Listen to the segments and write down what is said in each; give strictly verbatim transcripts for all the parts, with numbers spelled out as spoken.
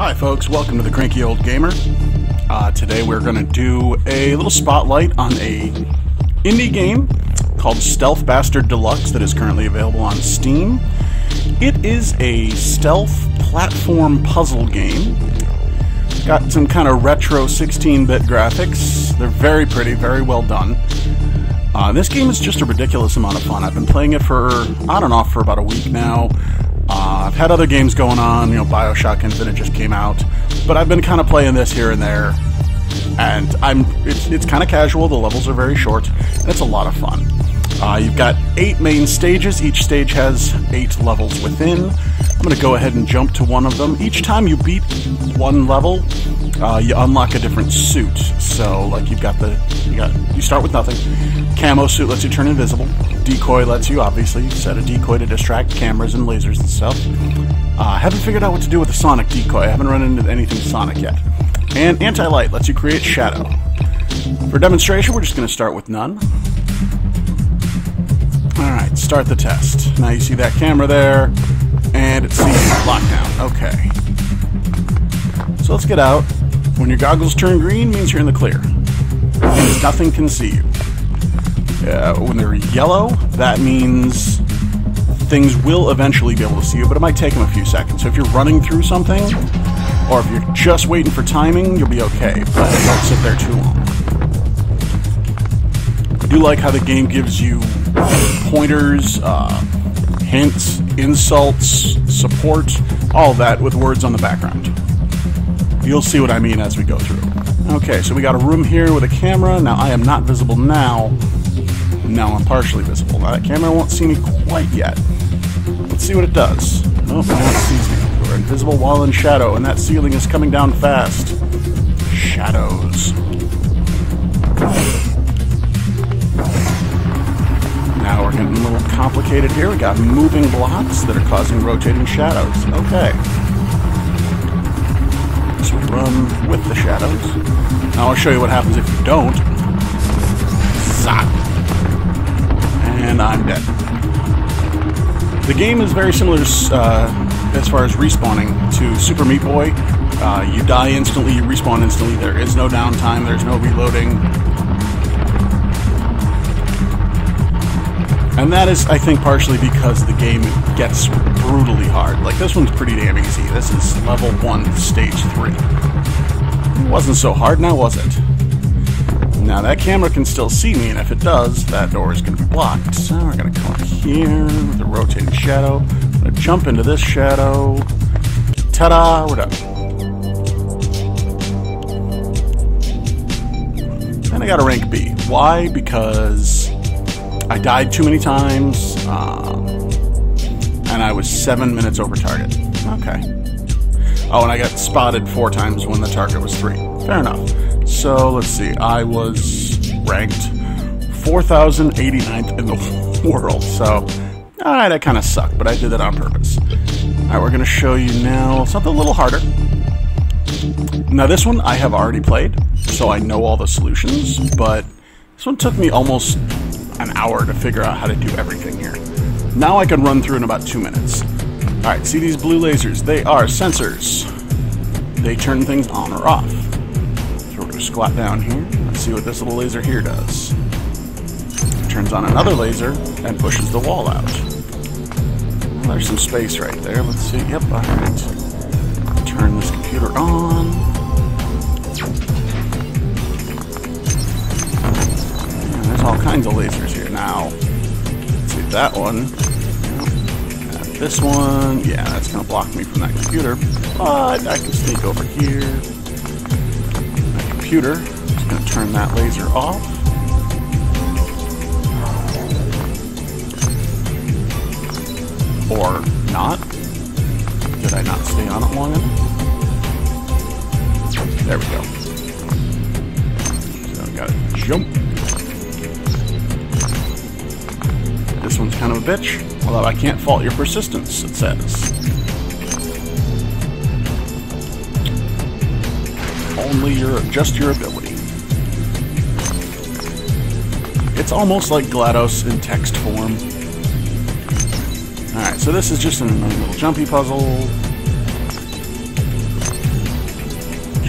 Hi folks, welcome to the Cranky Old Gamer. Uh, today we're going to do a little spotlight on a indie game called Stealth Bastard Deluxe that is currently available on Steam. It is a stealth platform puzzle game. Got some kind of retro sixteen bit graphics. They're very pretty, very well done. Uh, this game is just a ridiculous amount of fun. I've been playing it for on and off for about a week now. Uh, I've had other games going on, you know, BioShock Infinite just came out, but I've been kind of playing this here and there, and I'm it's, it's kind of casual. The levels are very short, and it's a lot of fun. Uh, you've got eight main stages. Each stage has eight levels within. I'm going to go ahead and jump to one of them. Each time you beat one level, uh, you unlock a different suit. So, like, you've got the you got you start with nothing. Camo suit lets you turn invisible. Decoy lets you obviously set a decoy to distract cameras and lasers and stuff. I uh, haven't figured out what to do with the Sonic decoy. I haven't run into anything Sonic yet. And anti-light lets you create shadow. For demonstration, we're just going to start with none. All right, start the test. Now you see that camera there, and it's seeing lockdown. Okay. So let's get out. When your goggles turn green, means you're in the clear. Means nothing can see you. Uh, when they're yellow, that means things will eventually be able to see you, but it might take them a few seconds. So if you're running through something, or if you're just waiting for timing, you'll be okay, but don't sit there too long. I do like how the game gives you pointers, uh, hints, insults, support, all that with words on the background. You'll see what I mean as we go through. Okay, so we got a room here with a camera. Now, I am not visible now. Now I'm partially visible. Now, that camera won't see me quite yet. Let's see what it does. Oh, no one sees me. We're invisible while in shadow, and that ceiling is coming down fast. Shadows. Now we're getting a little complicated here. We got moving blocks that are causing rotating shadows. Okay. So we run with the shadows. Now I'll show you what happens if you don't. Zot. And I'm dead. The game is very similar uh, as far as respawning to Super Meat Boy. Uh, you die instantly, you respawn instantly. There is no downtime, there's no reloading. And that is, I think, partially because the game gets brutally hard. Like, this one's pretty damn easy. This is level one, stage three. It wasn't so hard now, was it? Now, that camera can still see me, and if it does, that door is going to be blocked. So we're going to come up here with the rotating shadow. I'm going to jump into this shadow. Ta-da! We're done. And I got a rank B. Why? Because I died too many times, um, and I was seven minutes over target. Okay. Oh, and I got spotted four times when the target was three. Fair enough. So, let's see. I was ranked four thousand eighty-ninth in the world. So, alright, I kind of sucked, but I did that on purpose. Alright, we're going to show you now something a little harder. Now, this one I have already played, so I know all the solutions, but this one took me almost an hour to figure out how to do everything here. Now I can run through in about two minutes. Alright, see these blue lasers? They are sensors. They turn things on or off. So we're going to squat down here. Let's see what this little laser here does. It turns on another laser and pushes the wall out. Well, there's some space right there. Let's see. Yep, alright. Turn this computer on. All kinds of lasers here now. Let's see that one. And this one, yeah, that's gonna block me from that computer. But I can sneak over here. My computer. I'm just gonna turn that laser off. Or not. Did I not stay on it long enough? There we go. So I gotta jump. This one's kind of a bitch, although I can't fault your persistence, it says. Only your, just your ability. It's almost like GLaDOS in text form. Alright, so this is just another little jumpy puzzle.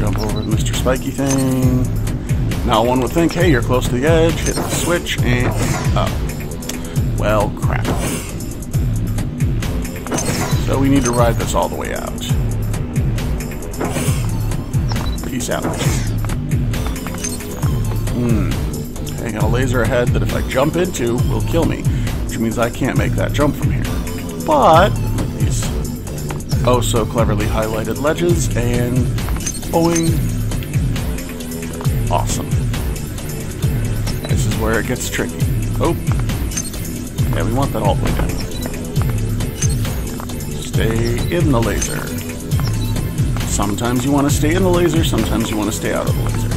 Jump over the Mister Spiky thing. Now one would think, hey, you're close to the edge, hit the switch, and oh, well, crap. So we need to ride this all the way out. Peace out. Hmm. Okay, I got a laser ahead that if I jump into, will kill me, which means I can't make that jump from here. But with these oh so cleverly highlighted ledges and bowing. Awesome. This is where it gets tricky. Oh. Yeah, we want that all the way down. Stay in the laser. Sometimes you want to stay in the laser, sometimes you want to stay out of the laser.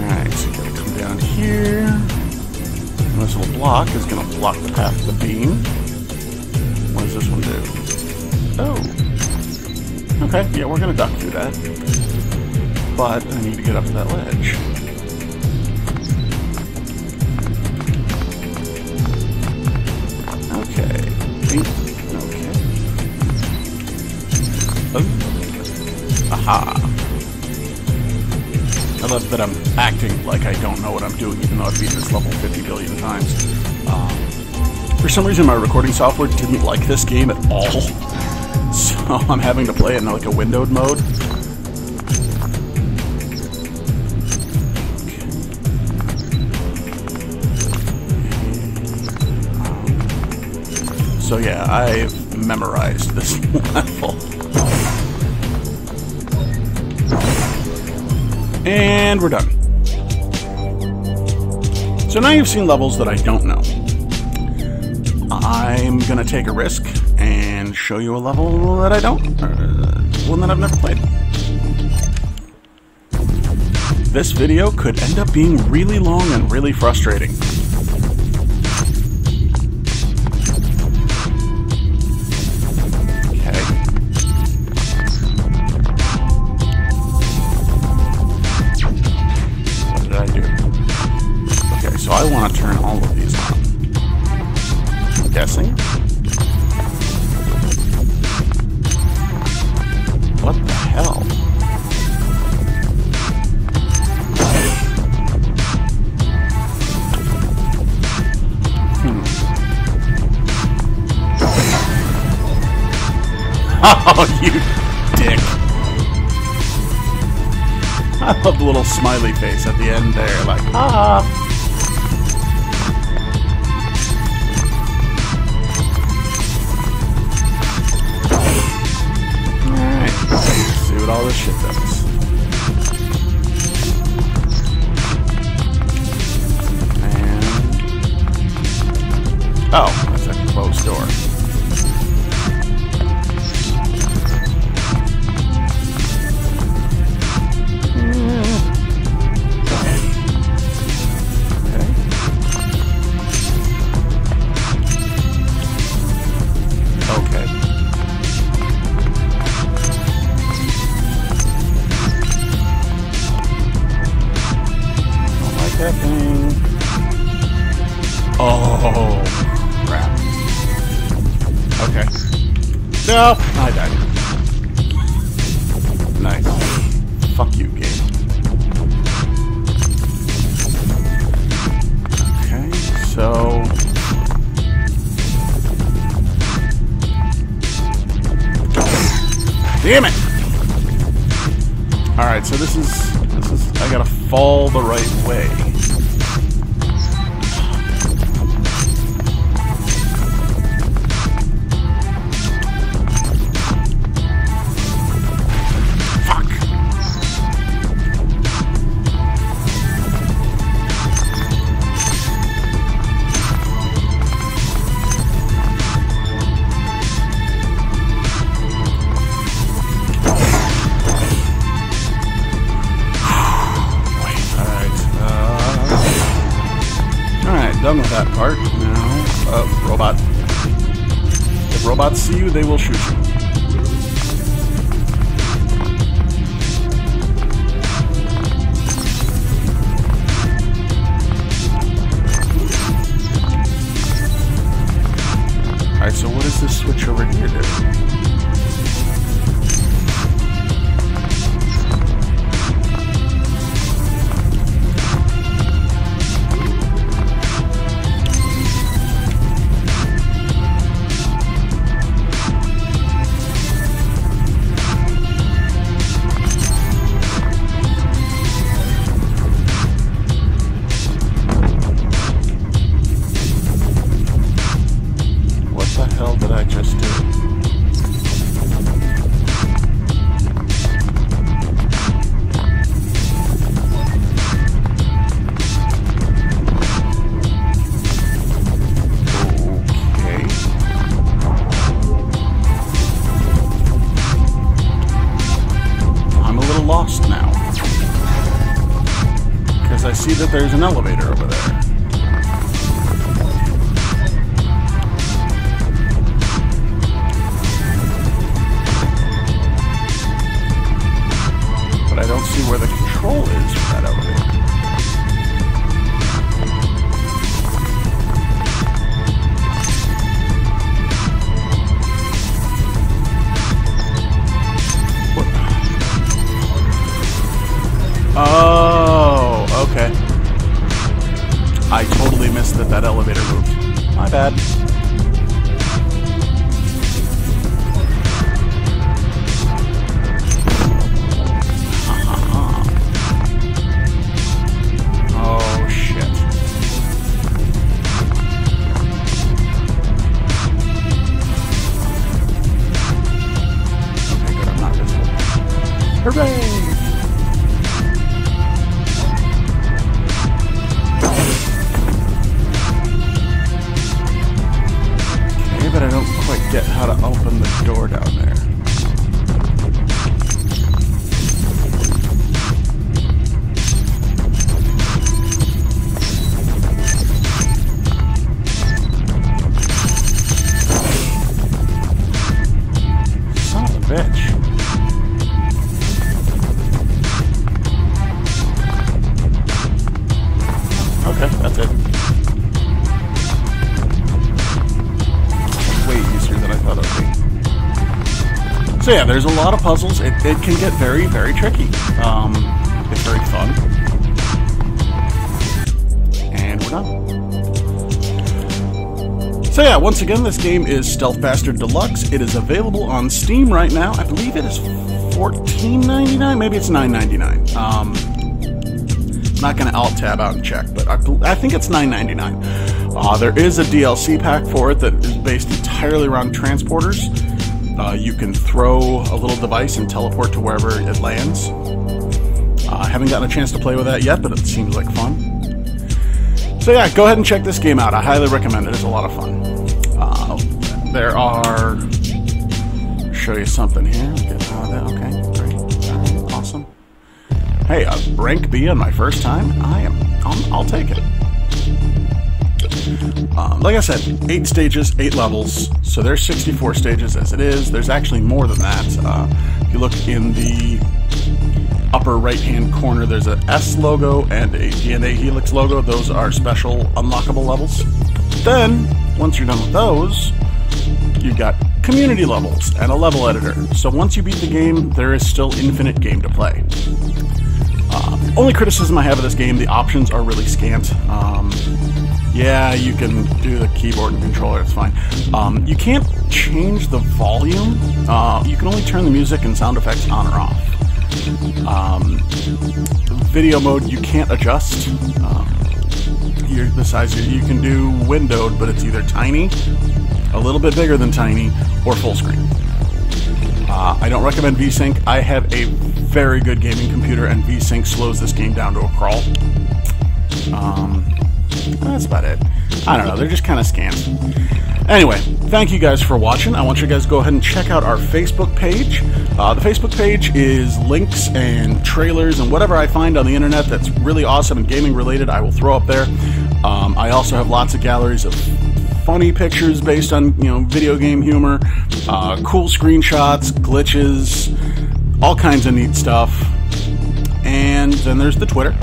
Alright, so you gotta come down here. And this little block is gonna block the path to the beam. What does this one do? Oh. Okay, yeah, we're gonna duck through that. But I need to get up to that ledge. Okay. Okay. Oh. Aha. I love that I'm acting like I don't know what I'm doing, even though I've beaten this level fifty billion times. Um, for some reason, my recording software didn't like this game at all. So I'm having to play it in like a windowed mode. So yeah, I've memorized this level. And we're done. So now you've seen levels that I don't know. I'm gonna take a risk and show you a level that I don't, or one that I've never played. This video could end up being really long and really frustrating. I want to turn all of these on. I'm guessing. What the hell? Hmm. Oh, you dick! I love the little smiley face at the end there, like, ah! All this shit does. And oh, that's a closed door. Okay. Okay. Thing. Oh, crap. Okay. No, I died. Nice. Fuck you, game. Okay, so... Damn it! Alright, so this is... This is... I gotta fall the right way. Done with that part now. Oh, robot. If robots see you, they will shoot you. Alright, so what does this switch over here do? see that there's an elevator over there. But I don't see where the control is for that elevator. Oh, okay. I totally missed that that elevator moved. My bad. Oh, shit. Okay, good, I'm not visible. Hooray! Get how to open the door down there. Son of a bitch. Okay, that's it. So yeah, there's a lot of puzzles. It, it can get very, very tricky. Um, it's very fun. And we're done. So yeah, once again, this game is Stealth Bastard Deluxe. It is available on Steam right now. I believe it is fourteen ninety-nine. Maybe it's nine ninety-nine. Um, I'm not going to alt tab out and check, but I, I think it's nine ninety-nine. Uh, there is a D L C pack for it that is based entirely around transporters. Uh, you can throw a little device and teleport to wherever it lands. Uh, I haven't gotten a chance to play with that yet, but it seems like fun. So yeah, go ahead and check this game out. I highly recommend it. It's a lot of fun. Uh, there are... I'll show you something here. Get out of that. Okay, great. All right, awesome. Hey, I was rank B on my first time. I am. I'm, I'll take it. Um, like I said, eight stages, eight levels, so there's sixty-four stages as it is. There's actually more than that. Uh, if you look in the upper right-hand corner, there's an S logo and a D N A Helix logo. Those are special unlockable levels. Then, once you're done with those, you've got community levels and a level editor. So once you beat the game, there is still infinite game to play. Uh, only criticism I have of this game, the options are really scant. Um, Yeah, you can do the keyboard and controller, it's fine. Um, you can't change the volume. Uh, you can only turn the music and sound effects on or off. Um, video mode, you can't adjust. Um, your, the size of, you can do windowed, but it's either tiny, a little bit bigger than tiny, or full screen. Uh, I don't recommend VSync. I have a very good gaming computer, and VSync slows this game down to a crawl. Um... That's about it. I don't know, they're just kind of scams. Anyway, thank you guys for watching. I want you guys to go ahead and check out our Facebook page. Uh, the Facebook page is links and trailers and whatever I find on the internet that's really awesome and gaming related, I will throw up there. Um, I also have lots of galleries of funny pictures based on, you know, video game humor, uh, cool screenshots, glitches, all kinds of neat stuff. And then there's the Twitter.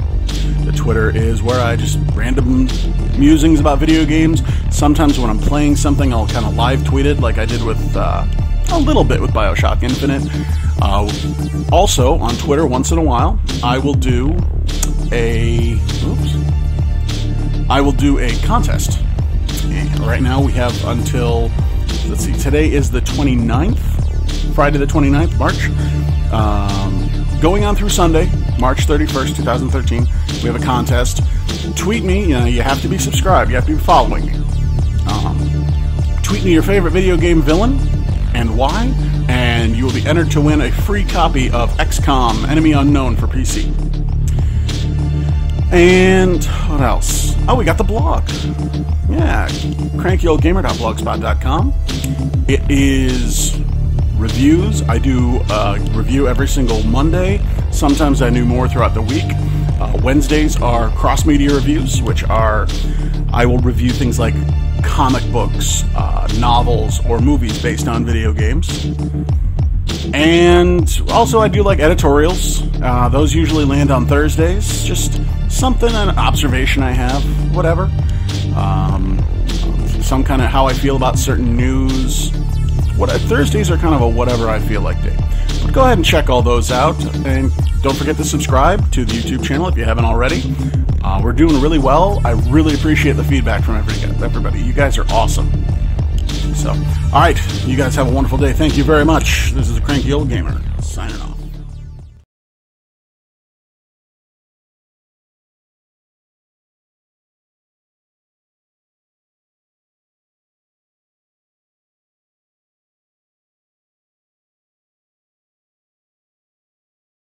The Twitter is where I just random musings about video games. Sometimes when I'm playing something, I'll kind of live tweet it like I did with uh, a little bit with BioShock Infinite. Uh, also, on Twitter, once in a while, I will do a... Oops. I will do a contest. And right now we have until... Let's see, today is the twenty-ninth. Friday the twenty-ninth, March. Um, going on through Sunday, March thirty-first, two thousand thirteen, we have a contest. Tweet me, you know, you have to be subscribed, you have to be following me. Um, tweet me your favorite video game villain and why, and you will be entered to win a free copy of X COM Enemy Unknown for P C. And what else? Oh, we got the blog. Yeah, cranky old gamer dot blogspot dot com. It is reviews. I do a review every single Monday. Sometimes I do more throughout the week. Uh, Wednesdays are cross-media reviews, which are, I will review things like comic books, uh, novels, or movies based on video games. And also I do like editorials. Uh, those usually land on Thursdays. Just something, an observation I have, whatever. Um, some kind of how I feel about certain news. What, Thursdays are kind of a whatever I feel like day. But go ahead and check all those out. And don't forget to subscribe to the YouTube channel if you haven't already. Uh, we're doing really well. I really appreciate the feedback from everybody. You guys are awesome. So, all right, you guys have a wonderful day. Thank you very much. This is the Cranky Old Gamer signing off.